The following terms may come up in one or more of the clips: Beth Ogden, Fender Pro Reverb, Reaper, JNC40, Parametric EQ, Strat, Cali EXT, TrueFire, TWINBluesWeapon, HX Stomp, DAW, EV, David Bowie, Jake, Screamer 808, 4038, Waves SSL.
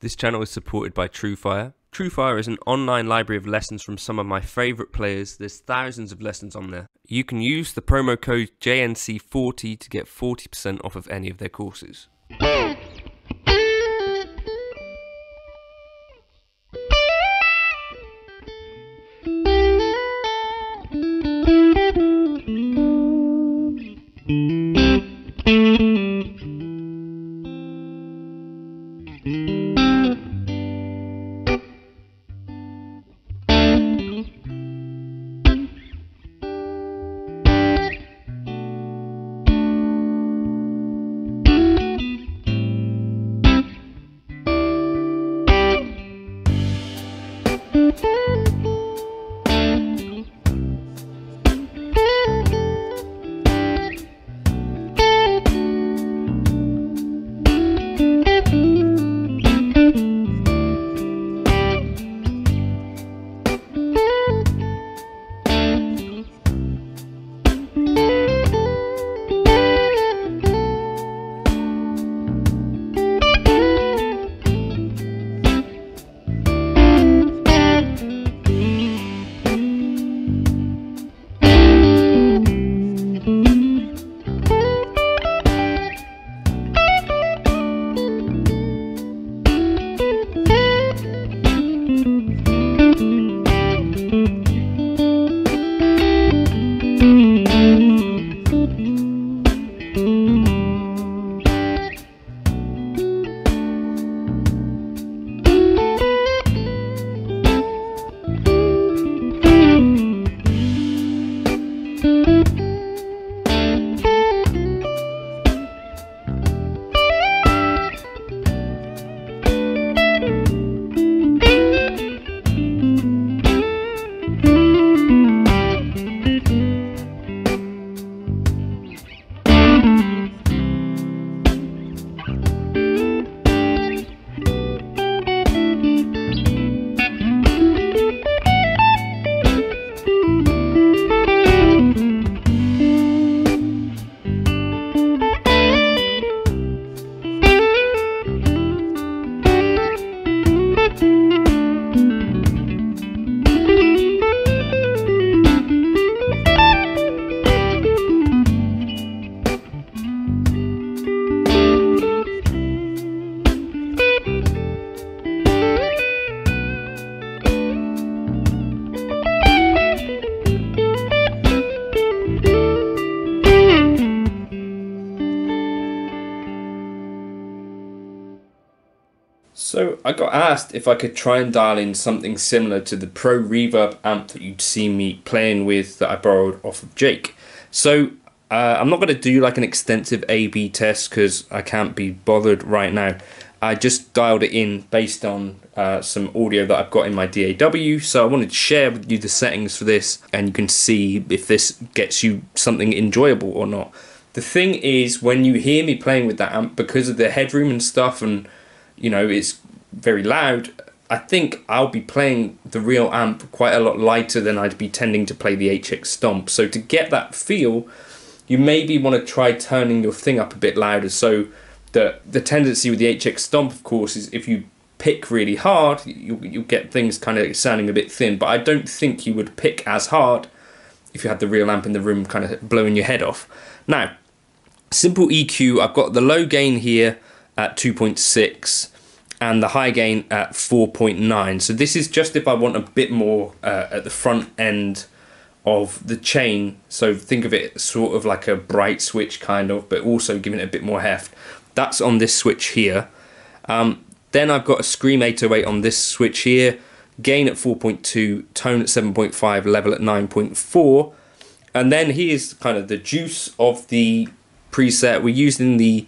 This channel is supported by TrueFire. TrueFire is an online library of lessons from some of my favourite players. There's thousands of lessons on there. You can use the promo code JNC40 to get 40% off of any of their courses. So I got asked if I could try and dial in something similar to the Pro Reverb amp that you'd see me playing with that I borrowed off of Jake. So I'm not going to do like an extensive A/B test because I can't be bothered right now. I just dialed it in based on some audio that I've got in my DAW. So I wanted to share with you the settings for this and you can see if this gets you something enjoyable or not. The thing is, when you hear me playing with that amp, because of the headroom and stuff and you know, it's very loud, I think I'll be playing the real amp quite a lot lighter than I'd be tending to play the HX Stomp. So to get that feel, you maybe want to try turning your thing up a bit louder. So the tendency with the HX Stomp, of course, is if you pick really hard, you'll get things kind of sounding a bit thin. But I don't think you would pick as hard if you had the real amp in the room kind of blowing your head off. Now, simple EQ, I've got the low gain here at 2.6 and the high gain at 4.9. So this is just if I want a bit more at the front end of the chain. So think of it sort of like a bright switch kind of, but also giving it a bit more heft. That's on this switch here. Then I've got a Screamer 808 on this switch here, gain at 4.2, tone at 7.5, level at 9.4. And then here's kind of the juice of the preset. We're using the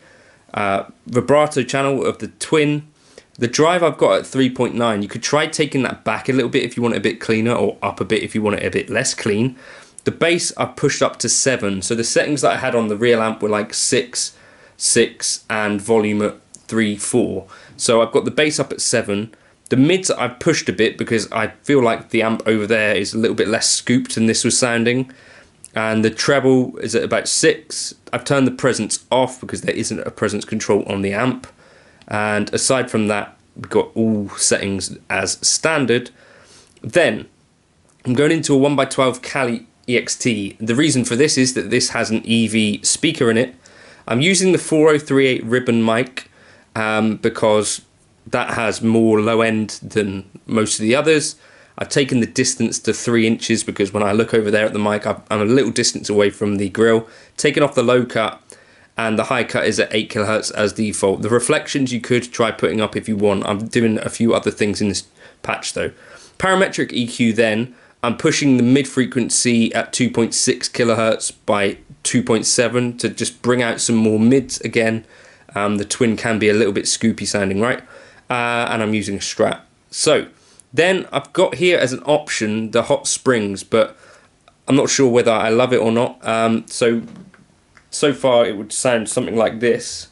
vibrato channel of the twin. The drive I've got at 3.9. You could try taking that back a little bit if you want it a bit cleaner, or up a bit if you want it a bit less clean. The bass I've pushed up to 7. So the settings that I had on the real amp were like 6, 6 and volume at 3, 4. So I've got the bass up at 7. The mids I've pushed a bit because I feel like the amp over there is a little bit less scooped than this was sounding. And the treble is at about 6. I've turned the presence off because there isn't a presence control on the amp. And aside from that, we've got all settings as standard. Then I'm going into a 1x12 Cali EXT. The reason for this is that this has an EV speaker in it. I'm using the 4038 ribbon mic because that has more low end than most of the others. I've taken the distance to 3 inches because when I look over there at the mic, I'm a little distance away from the grill. Taken off the low cut, and the high cut is at 8 kHz as default. The reflections you could try putting up if you want. I'm doing a few other things in this patch though. Parametric EQ then, I'm pushing the mid frequency at 2.6 kHz by 2.7 to just bring out some more mids again. The twin can be a little bit scoopy sounding, right? And I'm using a Strat. So then I've got here as an option the hot springs, but I'm not sure whether I love it or not. So far it would sound something like this.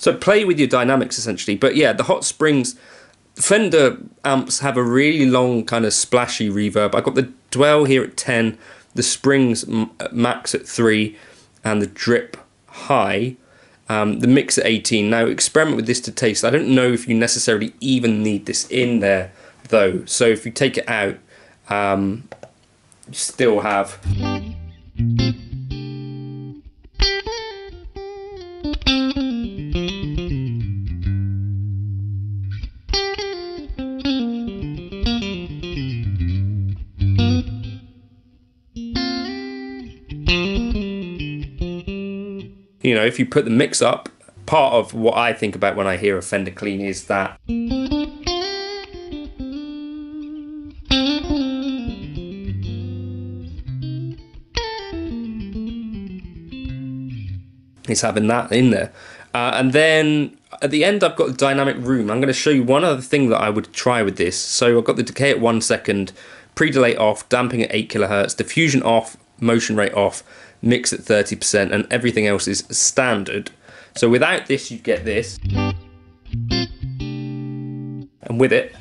So play with your dynamics essentially, but yeah, the hot springs. Fender amps have a really long kind of splashy reverb. I got the dwell here at 10, the springs max at 3, and the drip high, the mix at 18. Now experiment with this to taste. I don't know if you necessarily even need this in there though. So if you take it out, you still have. You know, if you put the mix up, part of what I think about when I hear a Fender clean is that. It's having that in there. And then at the end, I've got the dynamic room. I'm going to show you one other thing that I would try with this. So I've got the decay at 1 second, pre-delay off, damping at 8 kHz, diffusion off, motion rate off, mix at 30%, and everything else is standard. So without this you get this, and with it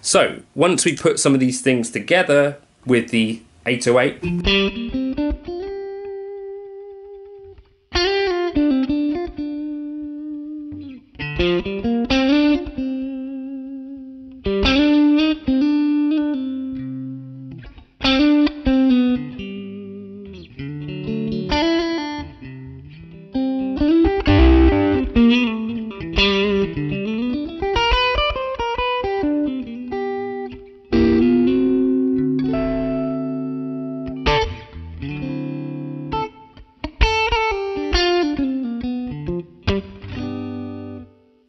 so once we put some of these things together with the 808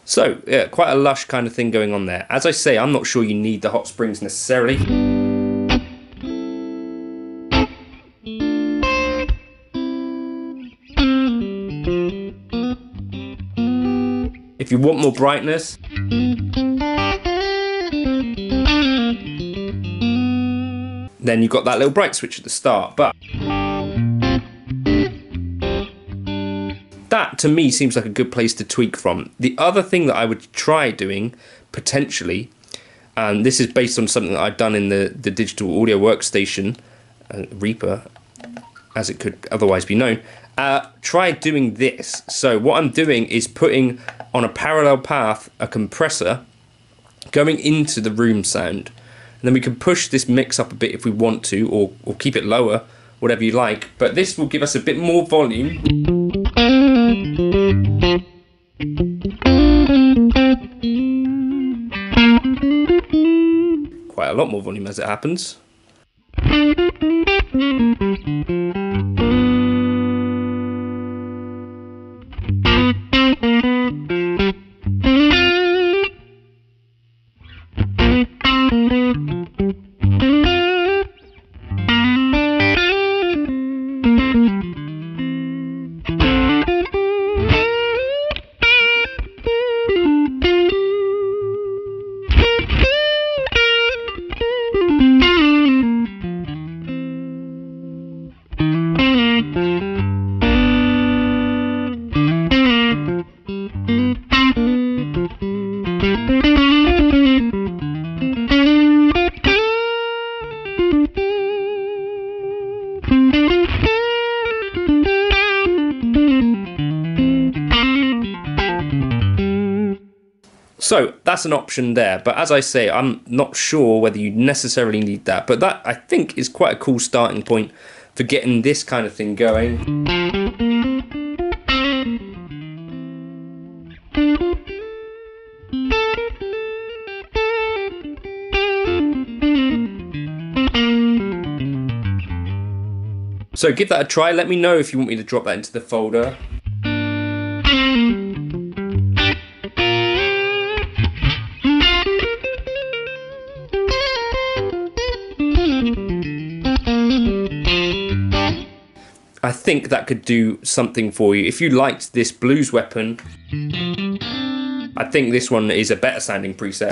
So yeah, quite a lush kind of thing going on there. As I say, I'm not sure you need the hot springs necessarily. If you want more brightness, then you've got that little bright switch at the start, but that to me seems like a good place to tweak from. The other thing that I would try doing potentially, and this is based on something that I've done in the digital audio workstation, Reaper, as it could otherwise be known, try doing this. So what I'm doing is putting on a parallel path a compressor going into the room sound, and then we can push this mix up a bit if we want to, or keep it lower, whatever you like, but this will give us a bit more volume. Quite a lot more volume as it happens. So that's an option there, but as I say, I'm not sure whether you necessarily need that, but that I think is quite a cool starting point for getting this kind of thing going. So give that a try, let me know if you want me to drop that into the folder. I think that could do something for you. If you liked this blues weapon, I think this one is a better sounding preset.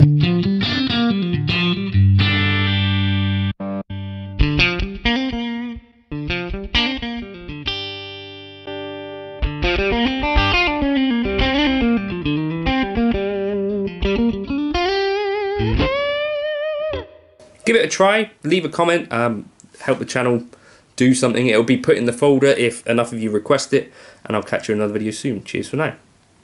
Give it a try, leave a comment, help the channel. Do something, it'll be put in the folder if enough of you request it, and I'll catch you in another video soon. Cheers for now.